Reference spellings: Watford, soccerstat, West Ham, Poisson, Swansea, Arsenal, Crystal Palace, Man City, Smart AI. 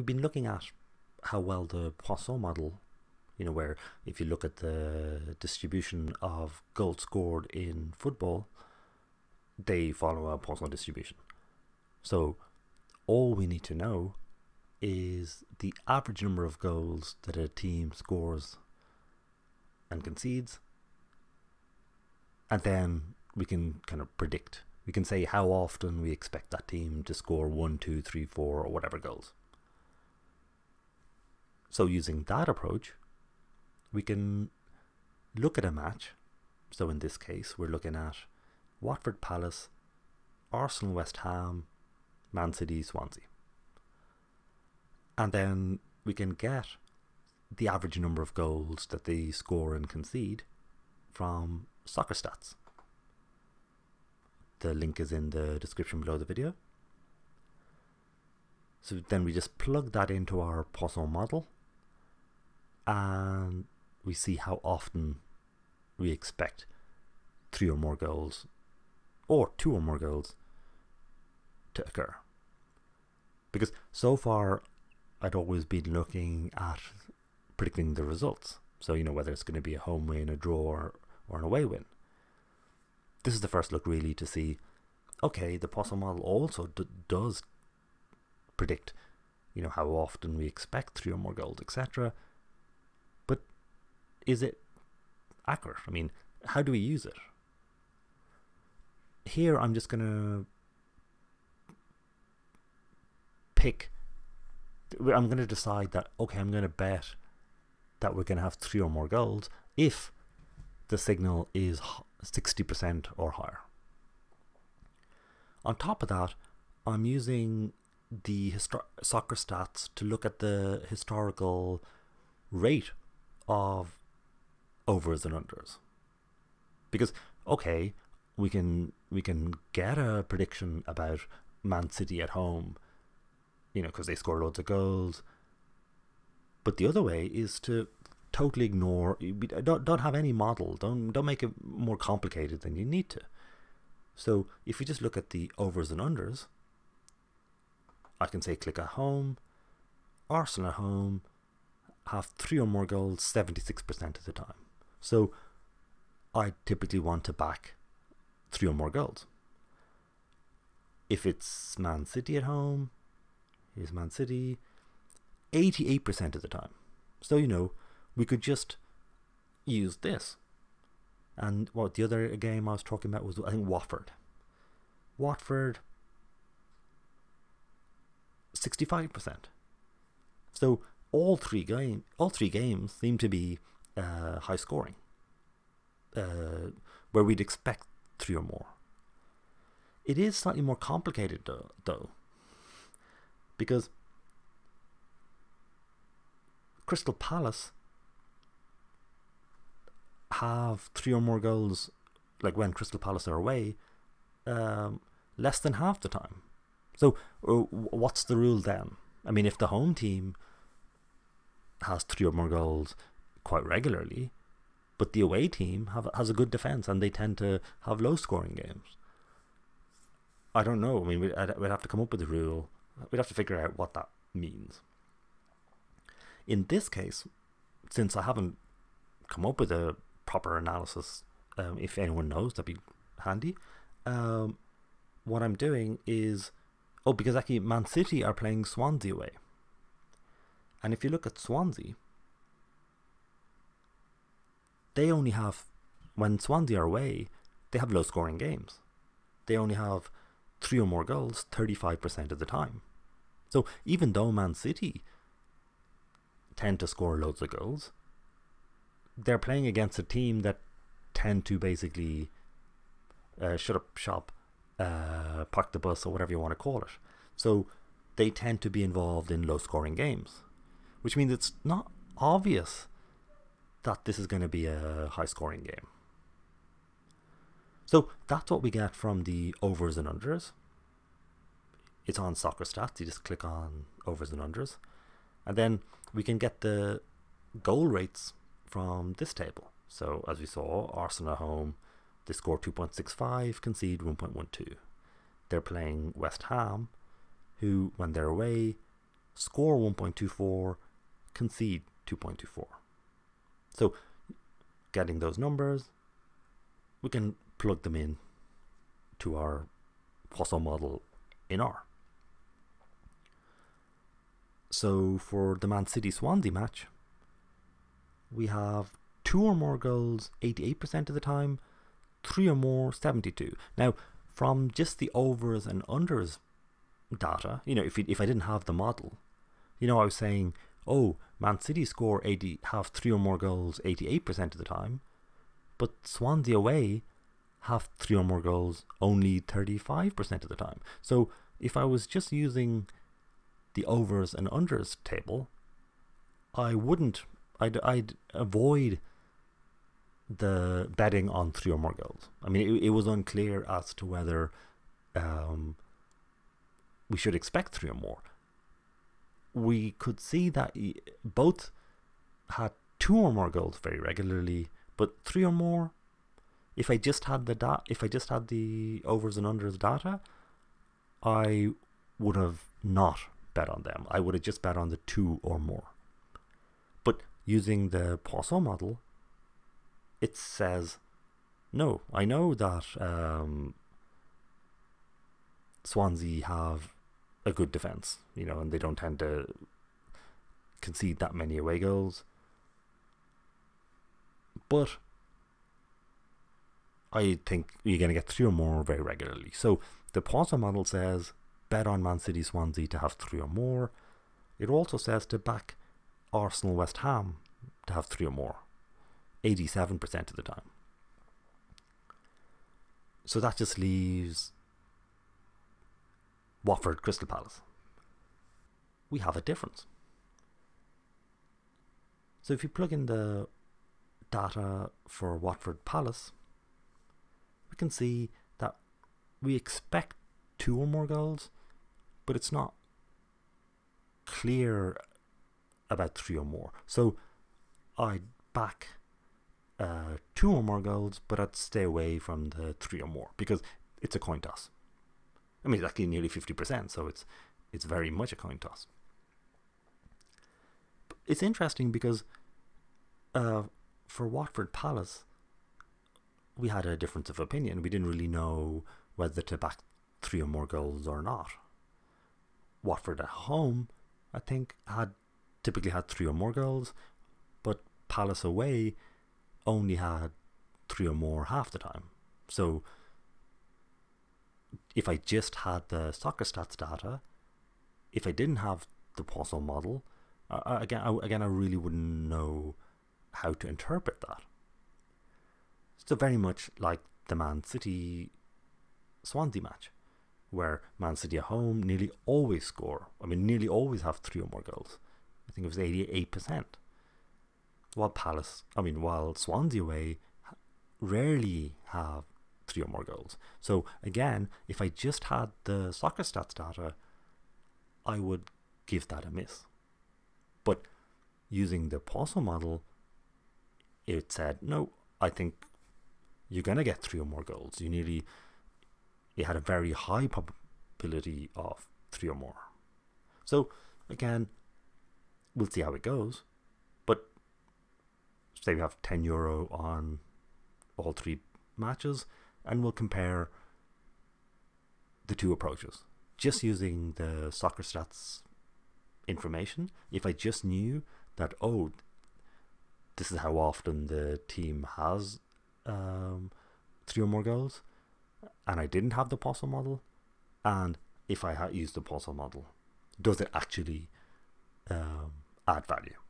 we've been looking at how well the Poisson model, you know, where if you look at the distribution of goals scored in football, they follow a Poisson distribution. So all we need to know is the average number of goals that a team scores and concedes, and then we can kind of predict. We can say how often we expect that team to score 1, 2, 3, 4 or whatever goals. So using that approach, we can look at a match. So in this case, we're looking at Watford, Palace, Arsenal, West Ham, Man City, Swansea. And then we can get the average number of goals that they score and concede from Soccer Stats. The link is in the description below the video. So then we just plug that into our Poisson model, and we see how often we expect 3 or more goals or 2 or more goals to occur. Because so far I'd always been looking at predicting the results. So, you know, whether it's going to be a home win, a draw, or an away win. This is the first look really to see, okay, the Poisson model also does predict, you know, how often we expect 3 or more goals, etc. But is it accurate? I mean, how do we use it? Here I'm just going to pick, I'm going to decide that, okay, I'm going to bet that we're going to have 3 or more goals if the signal is 60% or higher. On top of that, I'm using the Soccer Stats to look at the historical rate of overs and unders. Because, okay, we can get a prediction about Man City at home, you know, because they score loads of goals. But the other way is to totally ignore, don't have any model, don't make it more complicated than you need to. So if we just look at the overs and unders, I can say click at home, Arsenal at home have 3 or more goals 76% of the time. So I typically want to back 3 or more goals. If it's Man City at home, here's Man City, 88% of the time. So, you know, we could just use this. And what the other game I was talking about was, I think, Watford. Watford, 65%. So all three games seem to be high scoring, where we'd expect 3 or more. It is slightly more complicated though, because Crystal Palace have 3 or more goals, like when Crystal Palace are away, less than half the time. So what's the rule then? I mean, if the home team has 3 or more goals quite regularly, but the away team has a good defense and they tend to have low scoring games, I don't know. I mean, we'd have to come up with a rule. We'd have to figure out what that means. In this case, since I haven't come up with a proper analysis, if anyone knows, that'd be handy. What I'm doing is, oh, because actually Man City are playing Swansea away. And if you look at Swansea, they only have, when Swansea are away, they have low scoring games. They only have 3 or more goals 35% of the time. So even though Man City tend to score loads of goals, they're playing against a team that tend to basically shut up shop, park the bus, or whatever you want to call it. So they tend to be involved in low scoring games, which means it's not obvious that this is going to be a high scoring game. So that's what we get from the overs and unders. It's on Soccer Stats. You just click on overs and unders, and then we can get the goal rates from this table. So as we saw, Arsenal at home, they score 2.65, concede 1.12. They're playing West Ham, who, when they're away, score 1.24, concede 2.24. So getting those numbers, we can plug them in to our Poisson model in R. So for the Man City Swansea match, we have 2 or more goals 88% of the time, 3 or more 72%. Now, from just the overs and unders data, you know, if I didn't have the model, you know, I was saying, oh, Man City score 80, have 3 or more goals 88% of the time, but Swansea away have 3 or more goals only 35% of the time. So if I was just using the overs and unders table, I'd avoid the betting on 3 or more goals. I mean, it was unclear as to whether we should expect 3 or more. We could see that both had 2 or more goals very regularly, but 3 or more, if I just had the overs and unders data, I would have not bet on them. I would have just bet on the 2 or more. But using the Poisson model, it says, no, I know that Swansea have a good defense, you know, and they don't tend to concede that many away goals. But I think you're going to get 3 or more very regularly. So the Poisson model says, bet on Man City Swansea to have 3 or more. It also says to back Arsenal West Ham to have 3 or more, 87% of the time. So that just leaves Watford Crystal Palace. We have a difference. So if you plug in the data for Watford Palace, we can see that we expect 2 or more goals, but it's not clear about 3 or more. So I'd back 2 or more goals, but I'd stay away from the 3 or more because it's a coin toss. I mean, it's actually nearly 50%, so it's very much a coin toss. But it's interesting because for Watford Palace, we had a difference of opinion. We didn't really know whether to back 3 or more goals or not. Watford at home, I think, typically had 3 or more goals, but Palace away only had 3 or more half the time. So if I just had the soccer stats data, if I didn't have the Poisson model, again, I really wouldn't know how to interpret that. So very much like the Man City Swansea match, where Man City at home nearly always score. I mean, nearly always have 3 or more goals. I think it was 88%. While Swansea away rarely have 3 or more goals. So again, if I just had the soccer stats data, I would give that a miss. But using the Poisson model, it said, no, I think you're going to get 3 or more goals. It had a very high probability of 3 or more. So again, we'll see how it goes. But say we have €10 on all 3 matches, and we'll compare the 2 approaches. Just using the soccer stats information, if I just knew that, oh, this is how often the team has 3 or more goals, and I didn't have the Poisson model, and if I had used the Poisson model, does it actually add value?